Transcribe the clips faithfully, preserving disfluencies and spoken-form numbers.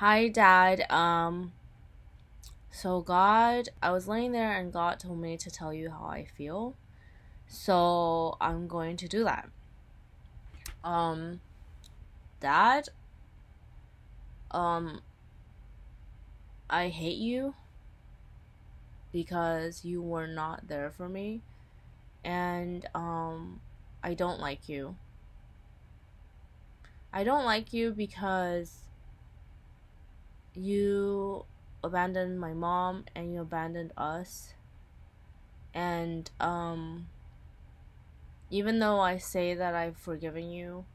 Hi, Dad. Um, so God, I was laying there and God told me to tell you how I feel. So I'm going to do that. Um, Dad, um, I hate you because you were not there for me. And, um, I don't like you. I don't like you because you abandoned my mom and you abandoned us. And um even though I say that I've forgiven you,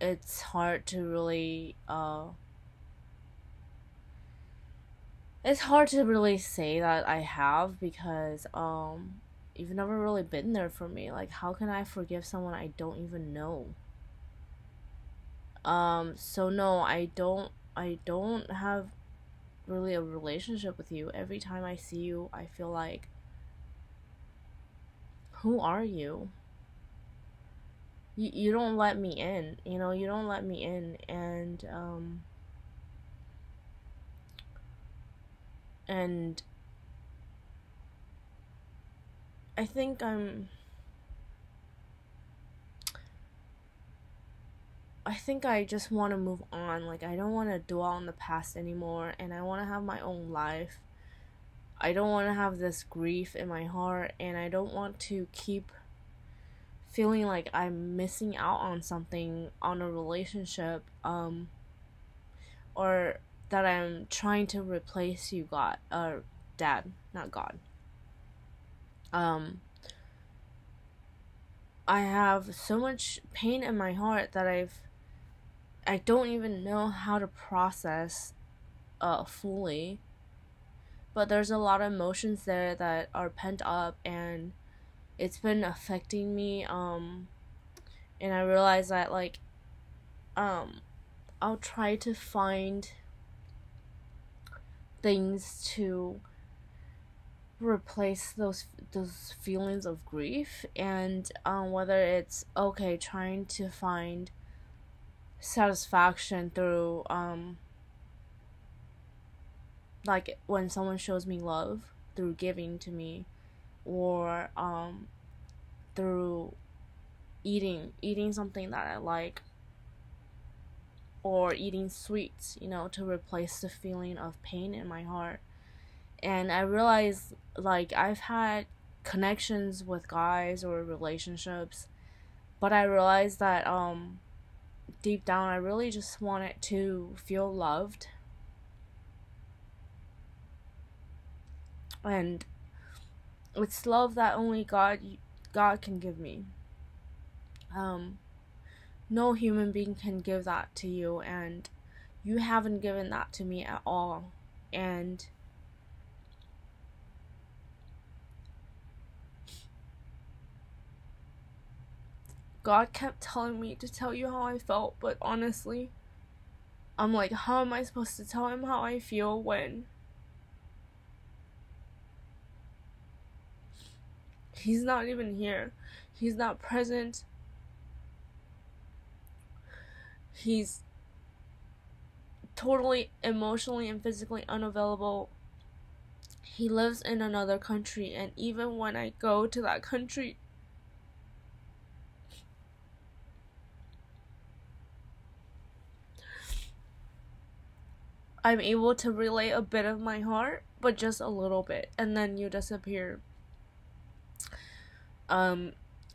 it's hard to really uh it's hard to really say that I have, because um you've never really been there for me. Like, how can I forgive someone I don't even know? Um so no, I don't I don't have really a relationship with you. Every time I see you, I feel like, who are you? You, you don't let me in, you know, you don't let me in. And, um, and I think I'm, I think I just want to move on. Like, I don't want to dwell on the past anymore, and I want to have my own life. I don't want to have this grief in my heart, and I don't want to keep feeling like I'm missing out on something, on a relationship, um, or that I'm trying to replace you, God, uh, Dad, not God. Um... I have so much pain in my heart that I've I don't even know how to process uh, fully. But there's a lot of emotions there that are pent up, and it's been affecting me. Um, and I realize that, like, um, I'll try to find things to replace those those feelings of grief. And um, whether it's, okay, trying to find satisfaction through um like when someone shows me love, through giving to me, or um through eating eating something that I like, or eating sweets, you know, to replace the feeling of pain in my heart. And I realized, like, I've had connections with guys or relationships, but I realized that um deep down, I really just wanted to feel loved. And it's love that only God God can give me. Um, no human being can give that to you, and you haven't given that to me at all. And God kept telling me to tell you how I felt, but honestly, I'm like, how am I supposed to tell him how I feel when he's not even here? He's not present. He's totally emotionally and physically unavailable. He lives in another country, and even when I go to that country, I'm able to relay a bit of my heart, but just a little bit, and then you disappear. Um,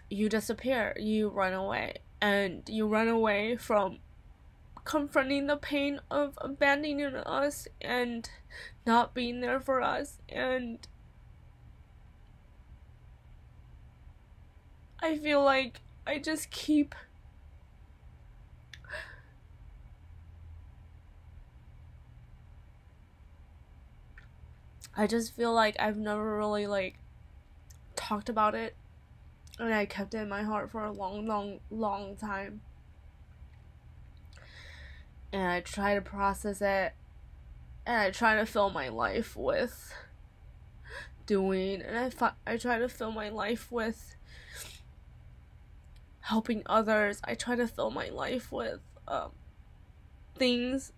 you disappear, you run away, and you run away from confronting the pain of abandoning us and not being there for us. And I feel like I just keep I just feel like I've never really, like, talked about it, and I kept it in my heart for a long, long, long time. And I try to process it, and I try to fill my life with doing, and I, fi- I try to fill my life with helping others. I try to fill my life with um, things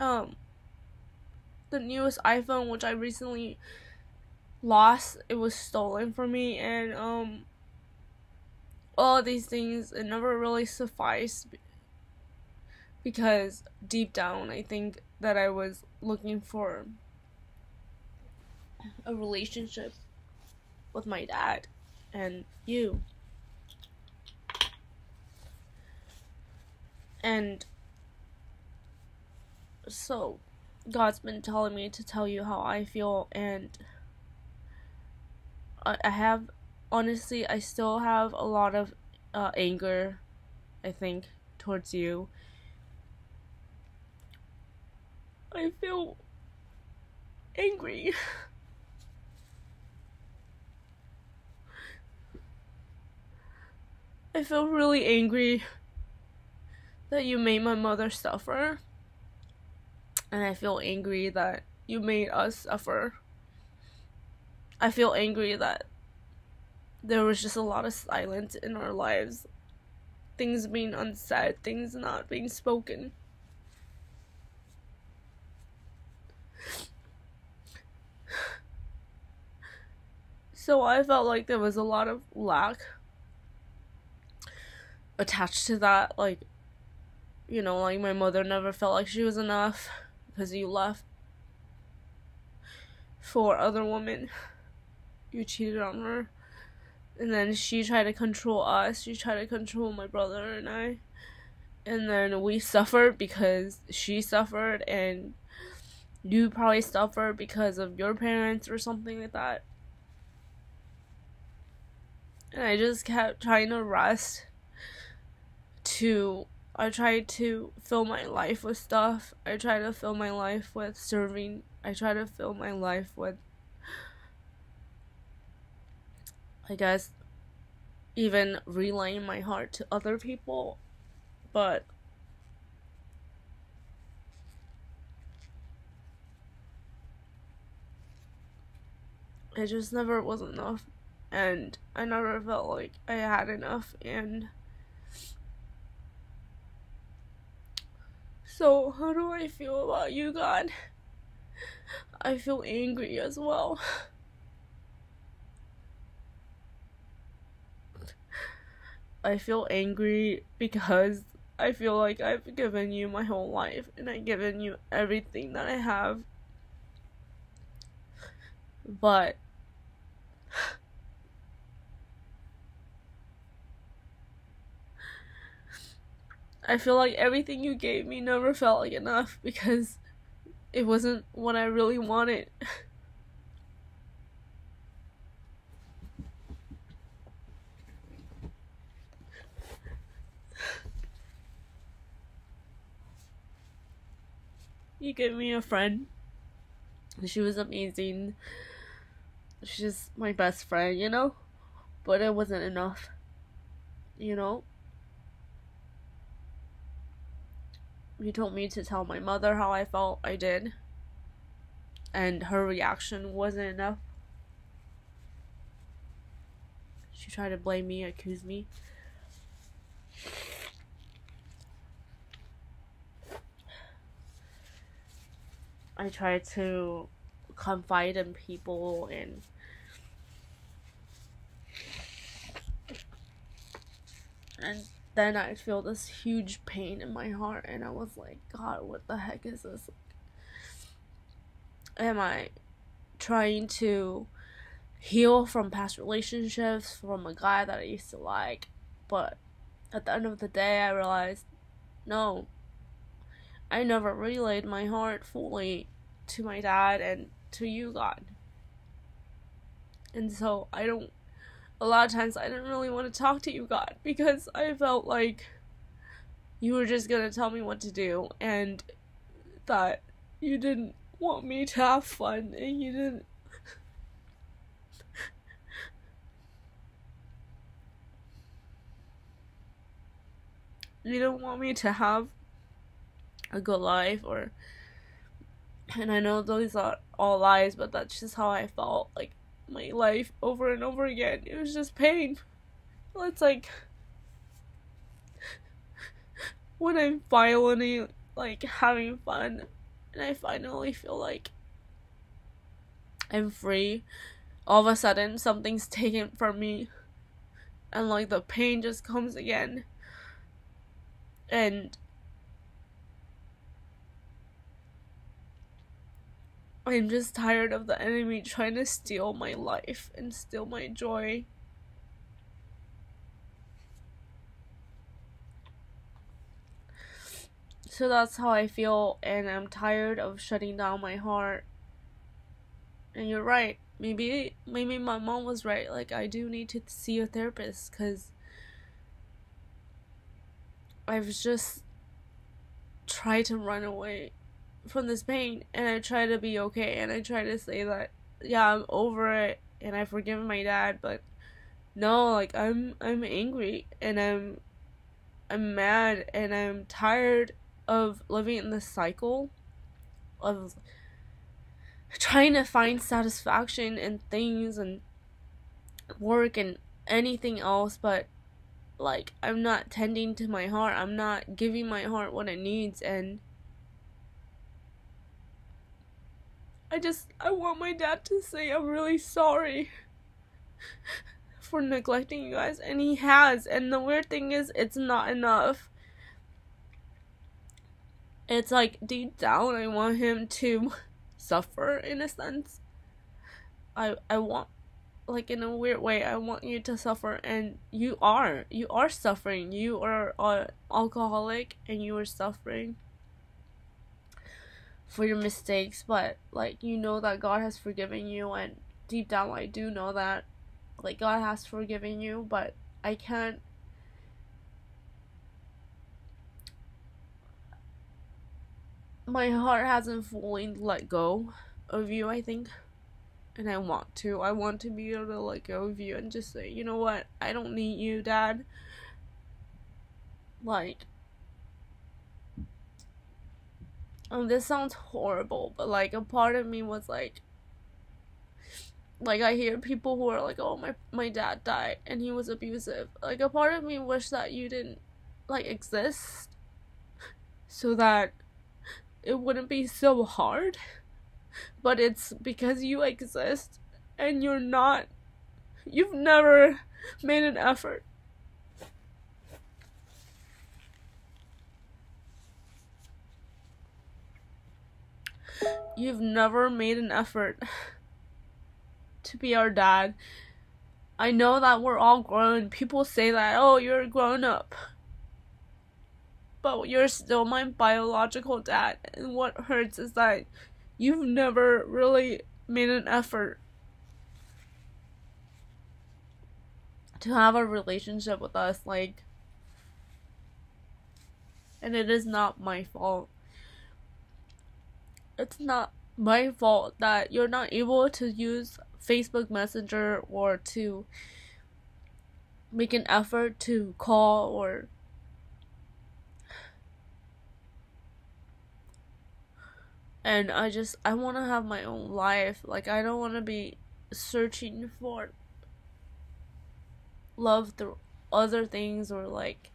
um, the newest iPhone, which I recently lost. It was stolen from me, and um, all of these things, it never really sufficed, because deep down I think that I was looking for a relationship with my dad and you. And so God's been telling me to tell you how I feel, and I, I have, honestly, I still have a lot of uh, anger, I think, towards you. I feel angry. I feel really angry that you made my mother suffer, and I feel angry that you made us suffer. I feel angry that there was just a lot of silence in our lives, things being unsaid, things not being spoken. So I felt like there was a lot of lack attached to that, like, you know, like my mother never felt like she was enough because you left for other women. You cheated on her. And then she tried to control us. She tried to control my brother and I. And then we suffered because she suffered, and you probably suffered because of your parents or something like that. And I just kept trying to rest to... I tried to fill my life with stuff. I tried to fill my life with serving. I tried to fill my life with, I guess, even relaying my heart to other people. But it just never was enough. And I never felt like I had enough. And so, how do I feel about you, God? I feel angry as well. I feel angry because I feel like I've given you my whole life, and I've given you everything that I have. But I feel like everything you gave me never felt like enough, because it wasn't what I really wanted. You gave me a friend. She was amazing. She's my best friend, you know? But it wasn't enough, you know? You told me to tell my mother how I felt. I did. And her reaction wasn't enough. She tried to blame me, accuse me. I tried to confide in people, and and then I feel this huge pain in my heart, and I was like, God, what the heck is this? Am I trying to heal from past relationships, from a guy that I used to like? But at the end of the day, I realized, no, I never relayed my heart fully to my dad and to you, God. And so I don't A lot of times I didn't really want to talk to you, God, because I felt like you were just going to tell me what to do, and that you didn't want me to have fun, and you didn't... you didn't want me to have a good life, or... And I know those are all lies, but that's just how I felt, like, my life over and over again. It was just pain. It's like, when I'm finally, like, having fun, and I finally feel like I'm free. All of a sudden, something's taken from me, and like the pain just comes again. And I'm just tired of the enemy trying to steal my life and steal my joy. So that's how I feel, and I'm tired of shutting down my heart. And you're right, maybe maybe my mom was right, like I do need to see a therapist, because I've just tried to run away from this pain, and I try to be okay, and I try to say that yeah, I'm over it and I've forgiven my dad, but no, like I'm I'm angry and I'm I'm mad and I'm tired of living in this cycle of trying to find satisfaction in things and work and anything else, but like I'm not tending to my heart. I'm not giving my heart what it needs, and I just, I want my dad to say I'm really sorry for neglecting you guys, and he has, and the weird thing is, it's not enough. It's like, deep down, I want him to suffer, in a sense. I, I want, like, in a weird way, I want you to suffer, and you are, you are suffering, you are an alcoholic, and you are suffering for your mistakes, but like you know that God has forgiven you, and deep down I do know that like God has forgiven you, but I can't my heart hasn't fully let go of you, I think, and I want to I want to be able to let go of you and just say, you know what, I don't need you, Dad. Like, Um, this sounds horrible, but like a part of me was like, like I hear people who are like, oh, my my dad died and he was abusive. Like a part of me wish that you didn't like exist, so that it wouldn't be so hard. But it's because you exist, and you're not, you've never made an effort. You've never made an effort to be our dad. I know that we're all grown. People say that, oh, you're a grown up. But you're still my biological dad. And what hurts is that you've never really made an effort to have a relationship with us. Like, and it is not my fault. It's not my fault that you're not able to use Facebook Messenger or to make an effort to call or and I just I want to have my own life. Like, I don't want to be searching for love through other things, or like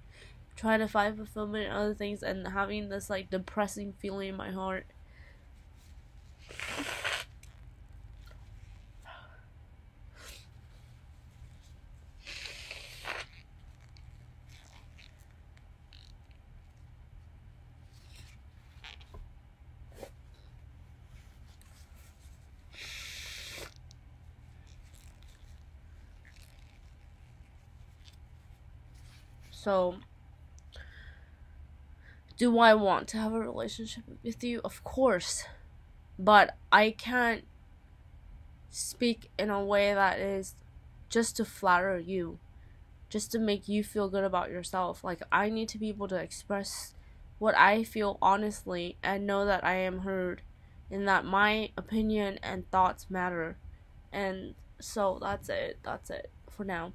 try to find fulfillment in other things, and having this like depressing feeling in my heart. So, do I want to have a relationship with you? Of course. But I can't speak in a way that is just to flatter you, just to make you feel good about yourself. Like, I need to be able to express what I feel honestly and know that I am heard, and that my opinion and thoughts matter. And so that's it. That's it for now.